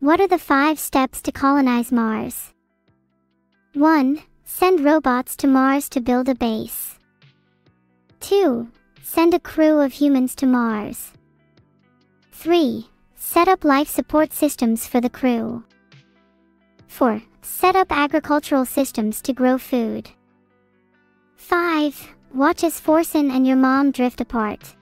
What are the 5 steps to colonize Mars? 1. Send robots to Mars to build a base. 2. Send a crew of humans to Mars. 3. Set up life support systems for the crew. 4. Set up agricultural systems to grow food. 5. Watch as Forson and your mom drift apart.